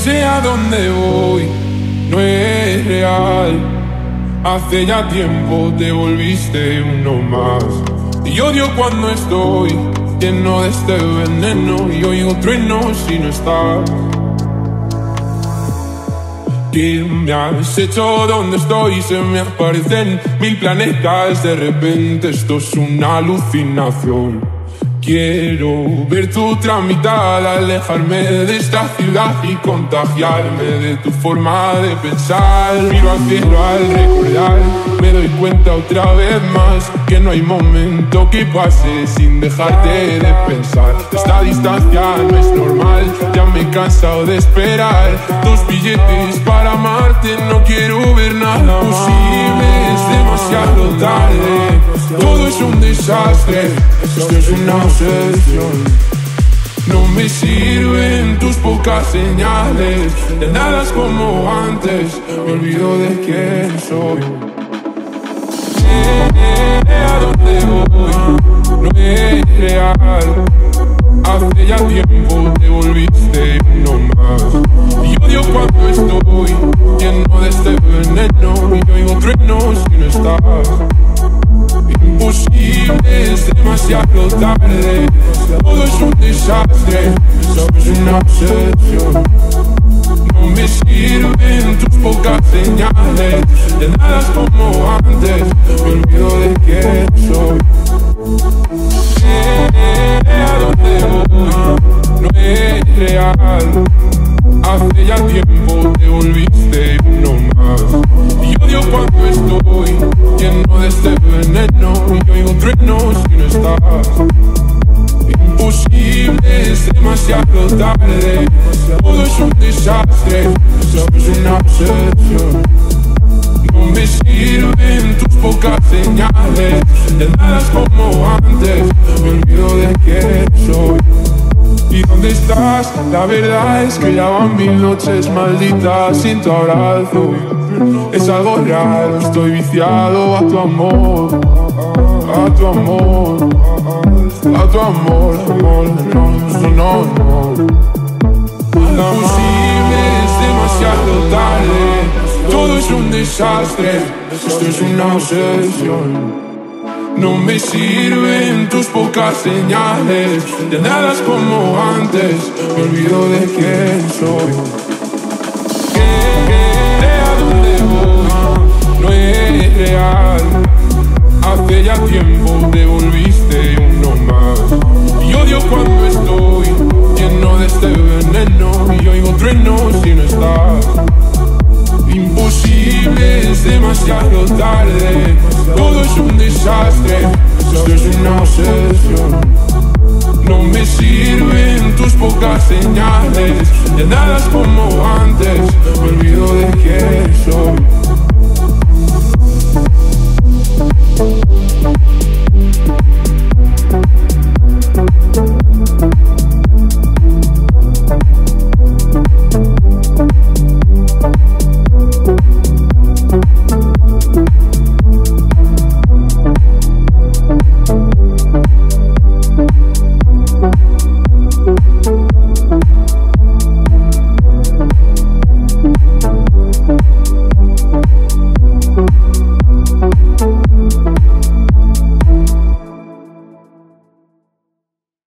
sé a dónde voy, no es real. Hace ya tiempo te volviste uno más. Y odio cuando estoy lleno de este veneno y oigo truenos si no estás. ¿Qué me has hecho? ¿Dónde estoy? Se me aparecen mil planetas. De repente esto es una alucinación. Quiero ver tu otra mitad, alejarme de esta ciudad y contagiarme de tu forma de pensar. Miro al cielo al recordar, me doy cuenta otra vez más que no hay momento que pase sin dejarte de pensar. Esta distancia no es normal, ya me he cansado de esperar. Dos billetes para amarte, no quiero ver nada posible, es demasiado tarde. Todo es un desastre, esto es una obsesión. No me sirven tus pocas señales, de nada es como antes, me olvido de quién soy. A dónde voy, no es real. Hace ya tiempo te volviste uno más. Y odio cuando estoy lleno de este veneno y oigo truenos si no estás. Imposible, es demasiado tarde. Todo es un desastre, es una obsesión. No me sirven tus pocas señales, de nada es como antes, me olvido de quién soy. A dónde voy, no es real. Hace ya tiempo te volviste uno más. Y odio cuando estoy lleno de este veneno y oigo truenos si no estás. Imposible, es demasiado tarde. Todo es un desastre, es una obsesión. No me sirven tus pocas señales, de nada es como antes, me olvido de quién soy. ¿Y dónde estás? La verdad es que ya van mil noches malditas sin tu abrazo. Es algo raro, estoy viciado a tu amor, a tu amor, a tu amor, amor. No, no, no, no. Imposible, es demasiado tarde. Todo es un desastre, esto es una obsesión. No me sirven tus pocas señales, de nada es como antes, me olvido de quién soy. A dónde voy, no es real. Hace ya tiempo te volviste uno más. Y odio cuando estoy lleno de este veneno y oigo truenos si no estás. Imposible, es demasiado tarde. Todo es un desastre, esto es una obsesión. No me sirven tus pocas señales, de nada es como antes, me olvido de quién soy.